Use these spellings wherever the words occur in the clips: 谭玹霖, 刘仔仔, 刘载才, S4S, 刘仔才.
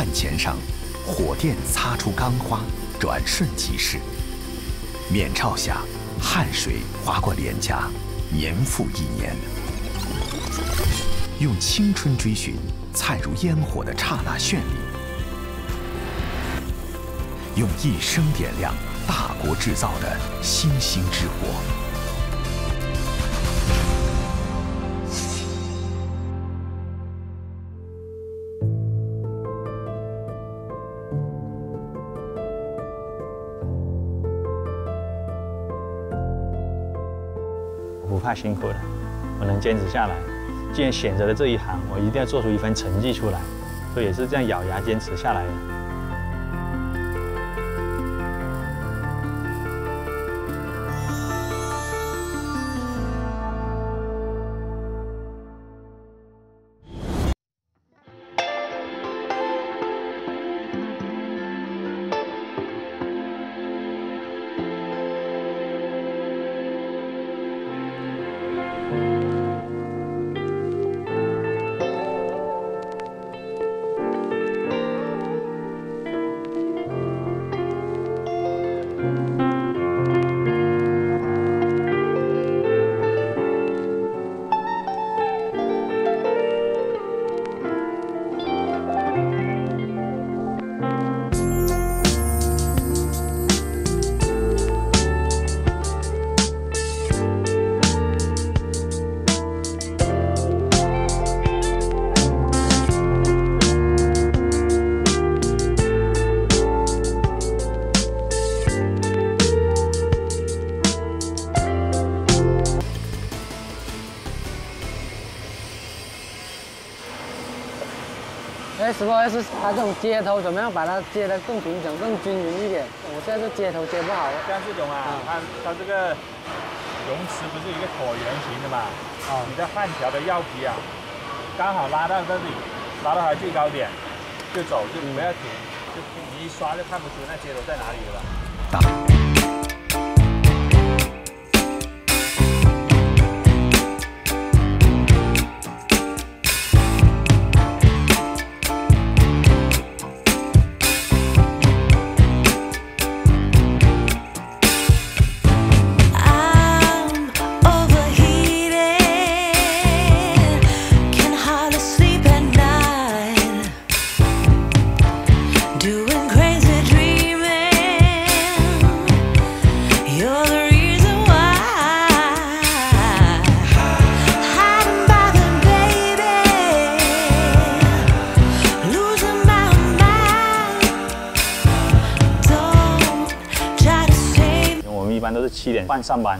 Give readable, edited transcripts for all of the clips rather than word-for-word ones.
炭钱上，火电擦出钢花，转瞬即逝。面罩下，汗水划过脸颊，年复一年。用青春追寻灿如烟火的刹那绚丽，用一生点亮大国制造的星星之火。 不怕辛苦的，我能坚持下来。既然选择了这一行，我一定要做出一番成绩出来，所以也是这样咬牙坚持下来的。S4S 它这种接头怎么样把它接得更平整、更均匀一点？我现在这接头接不好了。像这种啊，它这个容池不是一个椭圆形的嘛？啊，你的焊条的药皮啊，刚好拉到这里，拉到它最高点就走，就不要停，就你一刷就看不出那接头在哪里了。7点半上班，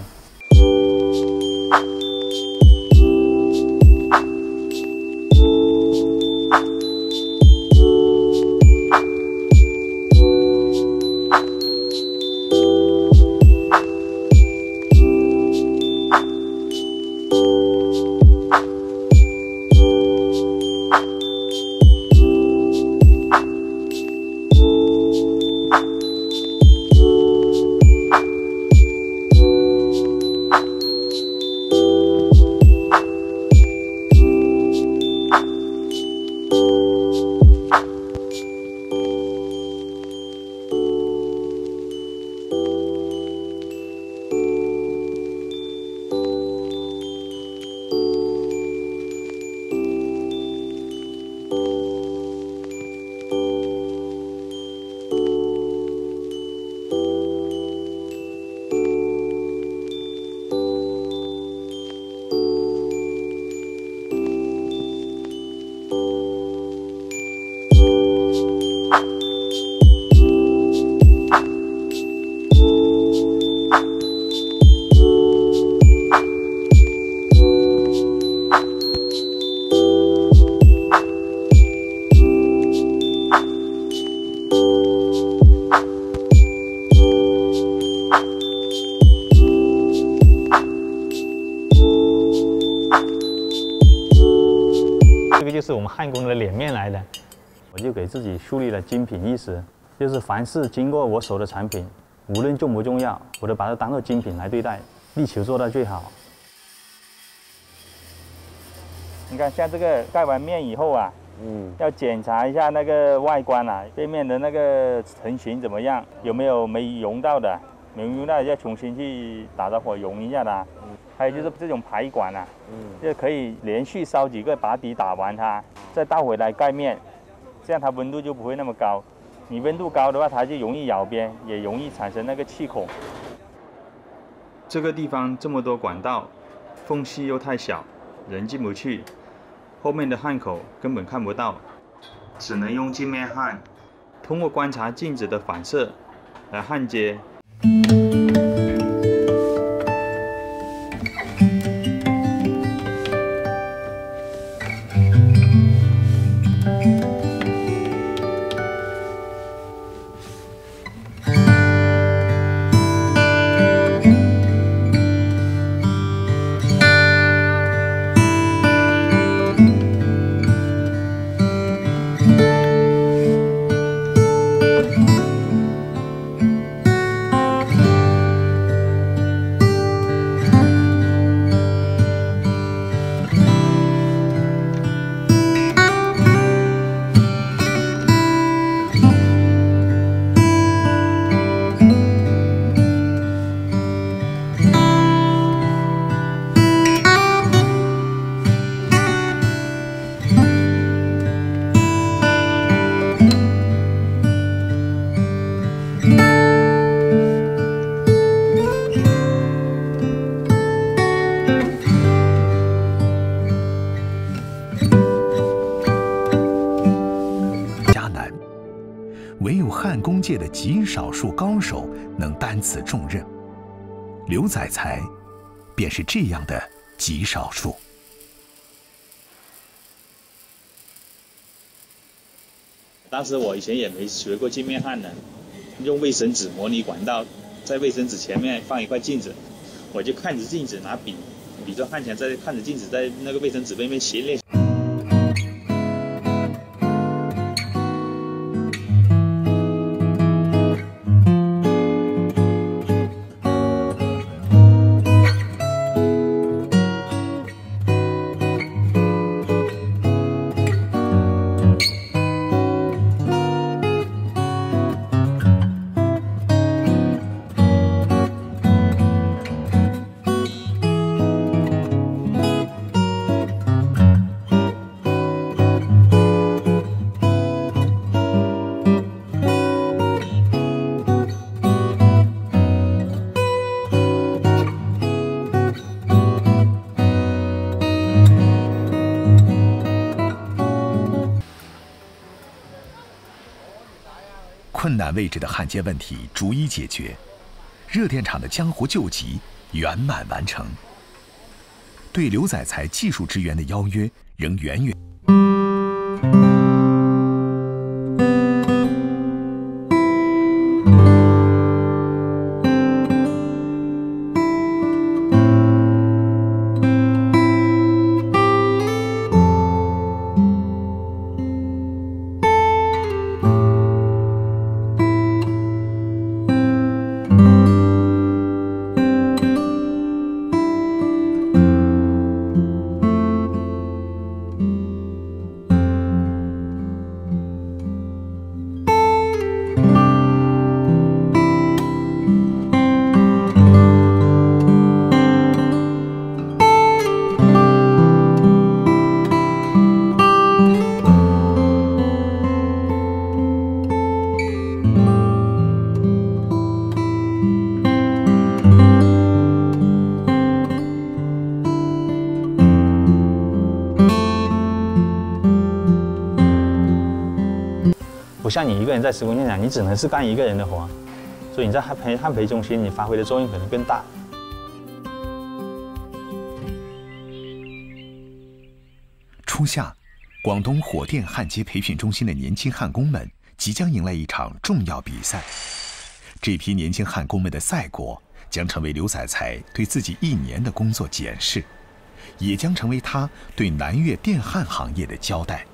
就是我们焊工的脸面来的，我就给自己树立了精品意识，就是凡是经过我手的产品，无论重不重要，我都把它当做精品来对待，力求做到最好。你看，像这个盖完面以后啊，嗯，要检查一下那个外观啊，背面的那个成型怎么样，有没有没融到的，没融到要重新去打着火融一下的。嗯，还有就是这种排管啊，嗯，就可以连续烧几个把底打完它，再倒回来盖面，这样它温度就不会那么高。你温度高的话，它就容易咬边，也容易产生那个气孔。这个地方这么多管道，缝隙又太小，人进不去。 后面的焊口根本看不到，只能用镜面焊，通过观察镜子的反射来焊接。界的极少数高手能担此重任，刘载才便是这样的极少数。当时我以前也没学过镜面焊的，用卫生纸模拟管道，在卫生纸前面放一块镜子，我就看着镜子拿笔，比着焊钳，在看着镜子在那个卫生纸背面斜列。 困难位置的焊接问题逐一解决，热电厂的江湖救急圆满完成。对刘载才技术支援的邀约仍源源。 不像你一个人在施工现场，你只能是干一个人的活，所以你在焊培中心，你发挥的作用可能更大。初夏，广东火电焊接培训中心的年轻焊工们即将迎来一场重要比赛，这批年轻焊工们的赛果将成为刘载才对自己一年的工作检视，也将成为他对南粤电焊行业的交代。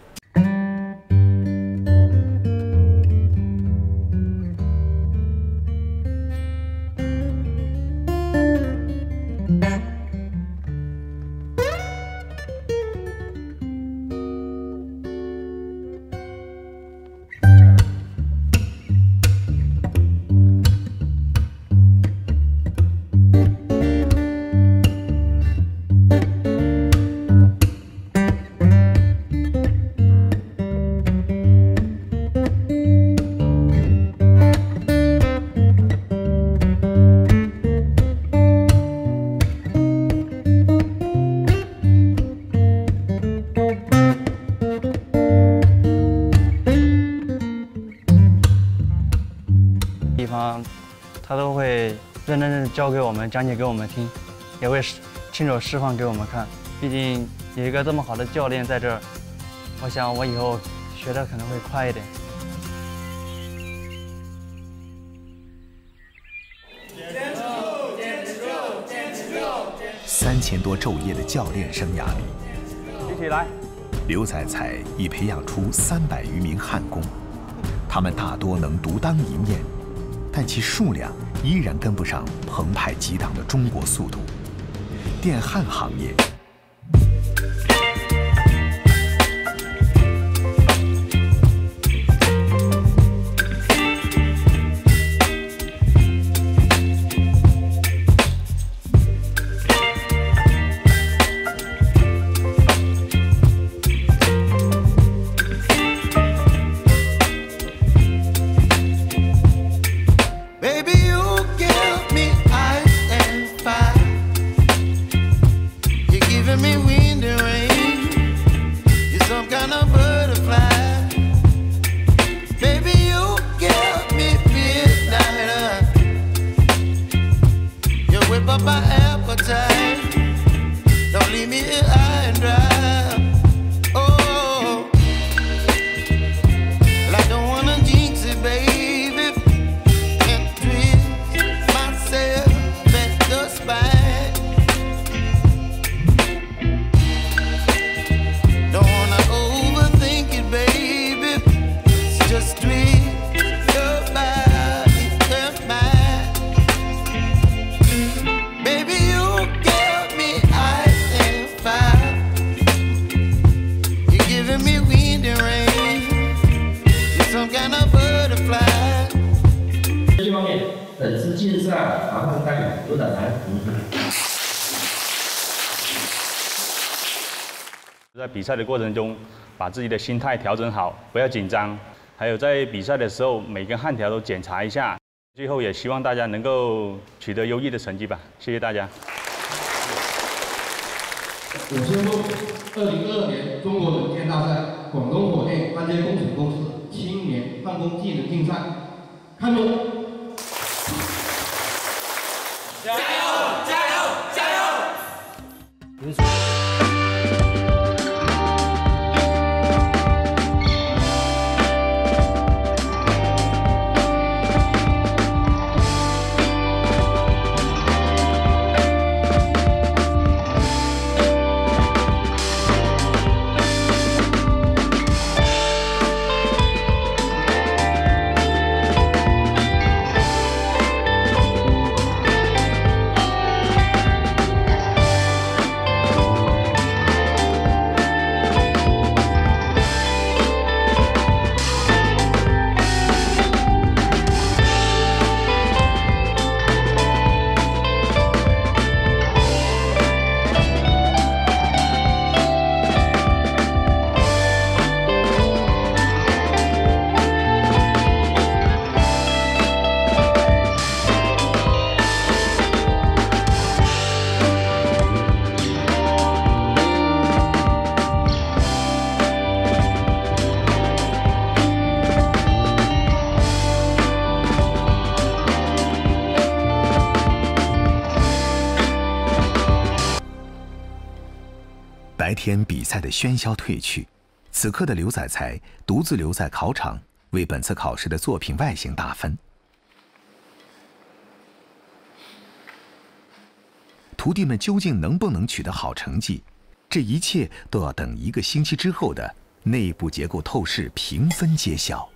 他都会认真的教给我们、讲解给我们听，也会亲手示范给我们看。毕竟有一个这么好的教练在这儿，我想我以后学的可能会快一点。坚持住！坚持住！坚持住！3000多昼夜的教练生涯里，一起来。 刘仔仔已培养出300余名焊工，他们大多能独当一面，但其数量依然跟不上澎湃激荡的中国速度。电焊行业在比赛的过程中，把自己的心态调整好，不要紧张。还有在比赛的时候，每根焊条都检查一下。最后也希望大家能够取得优异的成绩吧。谢谢大家。我宣布，2022年中国冷箭大赛广东火电焊接工程公司青年焊工技能竞赛开幕。 白天比赛的喧嚣褪去，此刻的刘仔仔独自留在考场，为本次考试的作品外形打分。徒弟们究竟能不能取得好成绩，这一切都要等一个星期之后的内部结构透视评分揭晓。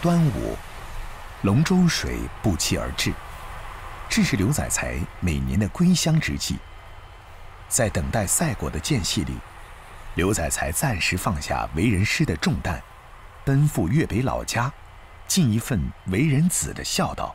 端午，龙舟水不期而至，这是刘仔仔每年的归乡之际。在等待赛果的间隙里，刘仔仔暂时放下为人师的重担，奔赴粤北老家，尽一份为人子的孝道。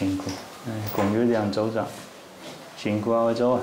辛苦，公园两周长，辛苦啊，周啊。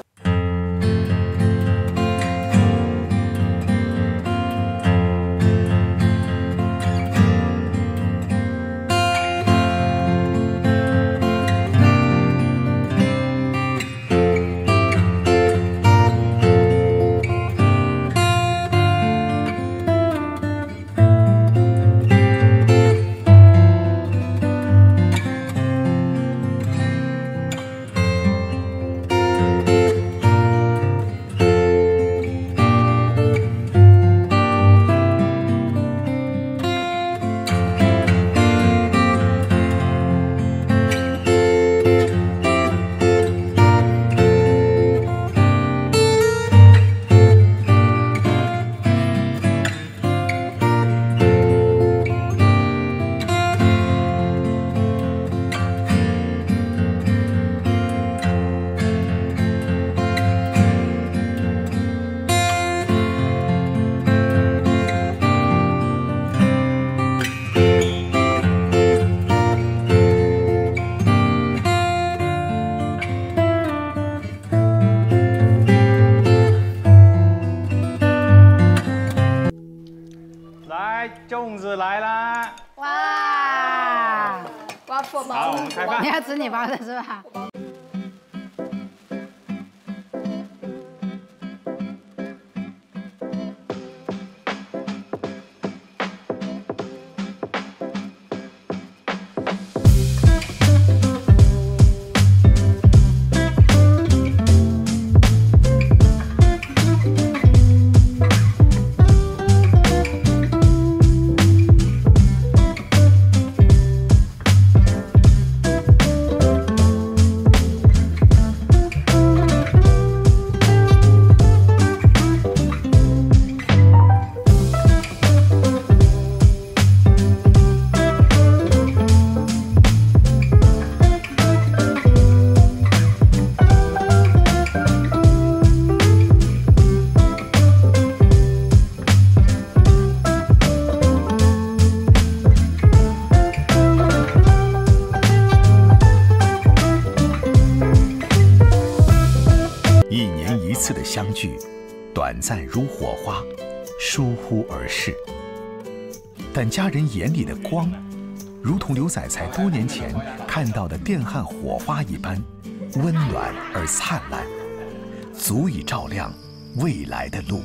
粽子来啦！哇！挖破包，我们开饭。你要吃你包的是吧？相聚，短暂如火花，疏忽而逝。但家人眼里的光，如同刘仔才多年前看到的电焊火花一般，温暖而灿烂，足以照亮未来的路。